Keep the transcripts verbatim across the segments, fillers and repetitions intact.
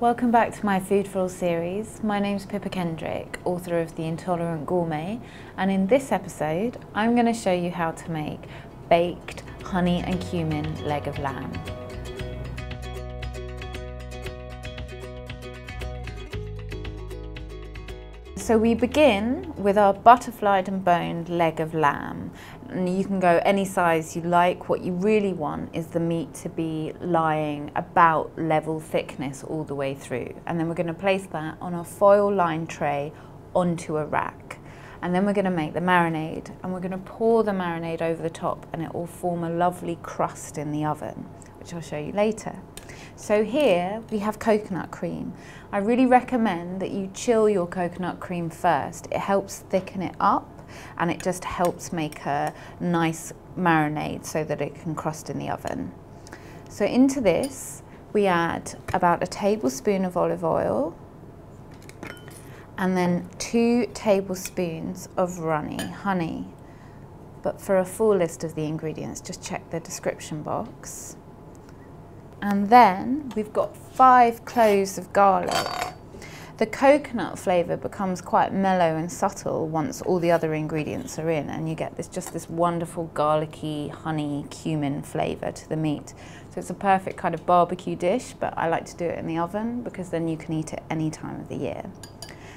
Welcome back to my Food for All series. My name's Pippa Kendrick, author of The Intolerant Gourmet, and in this episode I'm going to show you how to make baked honey and cumin leg of lamb. So we begin with our butterflied and boned leg of lamb. And you can go any size you like. What you really want is the meat to be lying about level thickness all the way through. And then we're going to place that on a foil lined tray onto a rack. And then we're going to make the marinade, and we're going to pour the marinade over the top, and it will form a lovely crust in the oven, which I'll show you later. So here we have coconut cream. I really recommend that you chill your coconut cream first. It helps thicken it up, and it just helps make a nice marinade so that it can crust in the oven. So into this we add about a tablespoon of olive oil and then two tablespoons of honey. But for a full list of the ingredients, just check the description box. And then we've got five cloves of garlic. The coconut flavour becomes quite mellow and subtle once all the other ingredients are in, and you get this just this wonderful garlicky honey cumin flavour to the meat. So it's a perfect kind of barbecue dish, but I like to do it in the oven because then you can eat it any time of the year.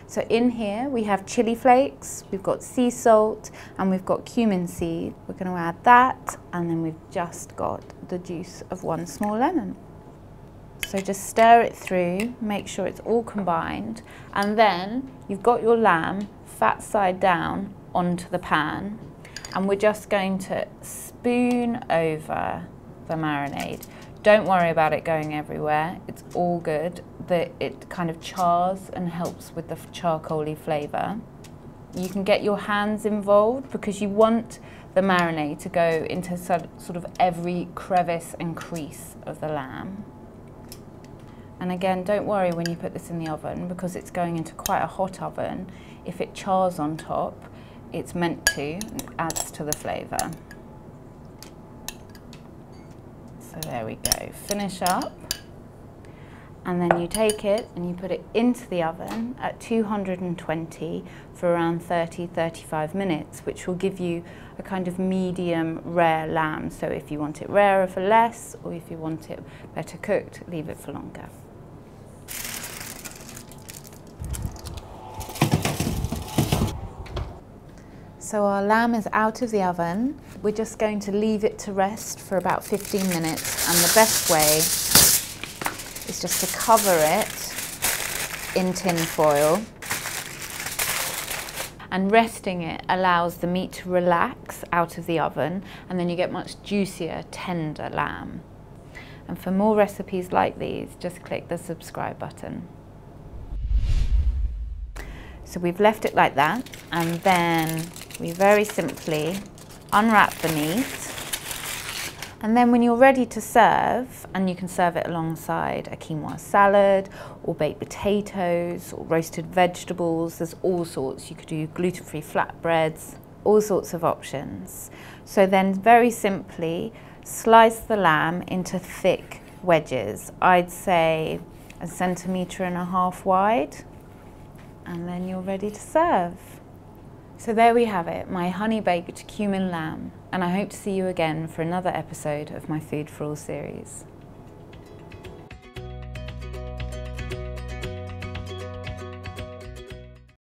So in here we have chili flakes, we've got sea salt, and we've got cumin seed. We're going to add that, and then we've just got the juice of one small lemon. So just stir it through, make sure it's all combined, and then you've got your lamb fat side down onto the pan, and we're just going to spoon over the marinade. Don't worry about it going everywhere, it's all good. That it kind of chars and helps with the charcoaly flavour. You can get your hands involved because you want the marinade to go into sort of every crevice and crease of the lamb. And again, don't worry when you put this in the oven because it's going into quite a hot oven. If it chars on top, it's meant to, and it adds to the flavour. So there we go, finish up. And then you take it and you put it into the oven at two hundred and twenty for around thirty to thirty-five minutes, which will give you a kind of medium rare lamb. So if you want it rarer for less, or if you want it better cooked, leave it for longer. So our lamb is out of the oven. We're just going to leave it to rest for about fifteen minutes, and the best way is just to cover it in tin foil, and resting it allows the meat to relax out of the oven, and then you get much juicier, tender lamb. And for more recipes like these, just click the subscribe button. So we've left it like that, and then we very simply unwrap the meat. And then when you're ready to serve, and you can serve it alongside a quinoa salad, or baked potatoes, or roasted vegetables, there's all sorts. You could do gluten-free flatbreads, all sorts of options. So then very simply, slice the lamb into thick wedges. I'd say a centimetre and a half wide, and then you're ready to serve. So there we have it, my honey-baked cumin lamb, and I hope to see you again for another episode of my Food for All series.